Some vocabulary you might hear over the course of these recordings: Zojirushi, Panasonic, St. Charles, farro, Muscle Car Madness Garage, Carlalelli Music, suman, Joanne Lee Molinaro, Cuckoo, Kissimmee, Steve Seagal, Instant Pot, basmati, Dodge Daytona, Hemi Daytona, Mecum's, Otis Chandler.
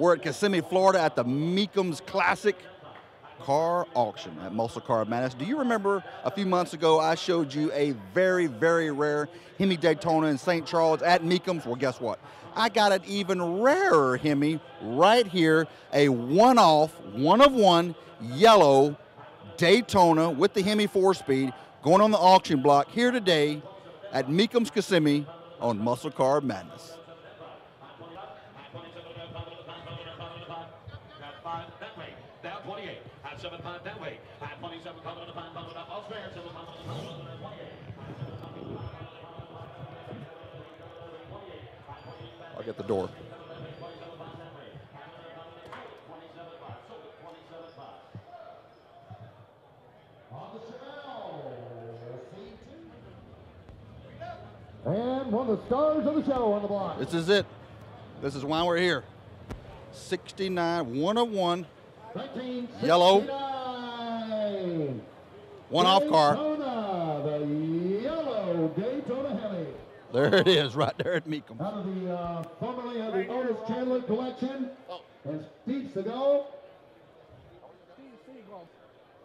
We're at Kissimmee, Florida at the Mecum's Classic Car Auction at Muscle Car Madness. Do you remember a few months ago I showed you a very, very rare Hemi Daytona in St. Charles at Mecum's? Well, guess what? I got an even rarer Hemi right here, a one-off, one-of-one yellow Daytona with the Hemi 4-speed going on the auction block here today at Mecum's Kissimmee on Muscle Car Madness. I'll get the door. And one of the stars of the show on the block. This is it. This is why we're here. 69, 101. 1969. Yellow. One-off car. The yellow Daytona Hemi. There it is, right there at Mecum. Out of the formerly of the Otis Chandler collection. Oh. And Steve Seagal.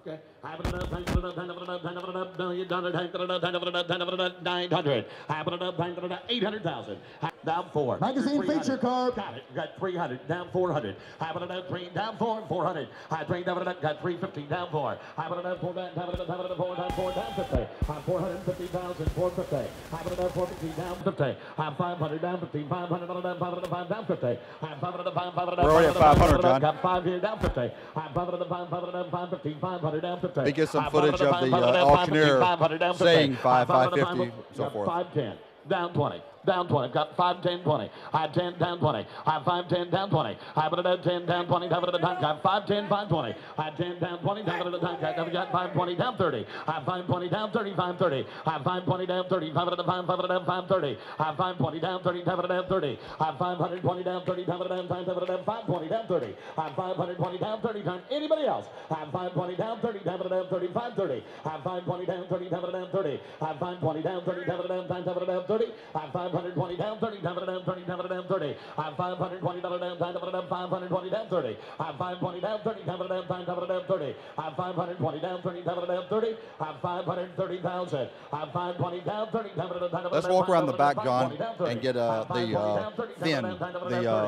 Okay. $800,000. Down 4. Magazine feature car. Got it. Got 300. Down 400. Down 400. Got 350. Down 4. Down 50. 450,000. 450. 450. Down 50. 500. Down 15. 500. Down 50. 500. We're already at 500, John. Got 5 here. Down 50. 500. They get some footage of the auctioneer saying 550, so forth. 510, down 20. Down 20, got 5, 10, 20. High 10, down 20. High 5, 10, down 20. High 10, down 20. Got 5, 10, 5, 20. High 10, down 20. Got 5, 20, down 30. High 5, 20, down 30. 5, 30. High 5, 20, down 30. 5, 5, 5, 30. High 5, 20, down 30. 5, 30. High 520, down 30. 5, 20, down 30. High 520, down 30. Anybody else? High 520, down 30. 5, 30. 5, 30. High 520, down 30. 5, 30. High 520, down 30. 5, 30. High 520 down 30, down 30, down 30. I'm 520 down 30, 520 down 30. I'm 520 down 30, down 30. I'm 520 down 30, down 30. I'm 530,000. I'm 520 down 30, down. Let's walk around the back, John, and get the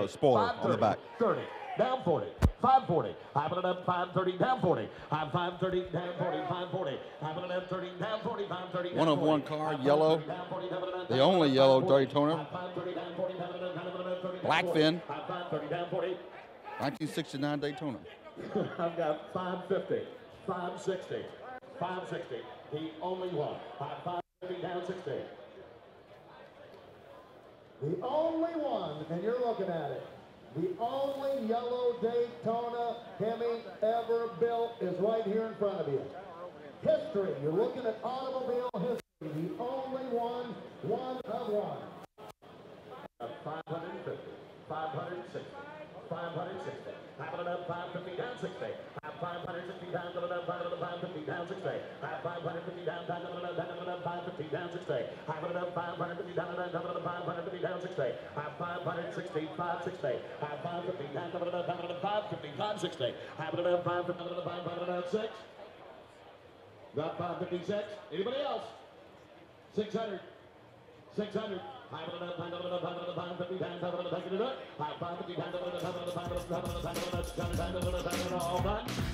spoiler on the back. 30, down 40. 540. I put it up 530 down 40. I'm 530 down 40. 540. I put it up 30 down 40. 530 down 40. One of one car, yellow. The only yellow Daytona. Blackfin. 1969 Daytona. I've got 550. 560. 560. The only one. 550 down 60. The only one, and you're looking at it. The only yellow Daytona Hemi ever built is right here in front of you. History, you're looking at automobile history. The only one, one of one. 550, 560, 560. Have it up 550 down 60. Have 560 down 550 down 60. Have 550 down 550 down 60. Have it up 550 down 550 down 60. Have 560 560. Have 550 down 550 560. Have it up 550 556. Got 556. Anybody else? 600. 600. High five,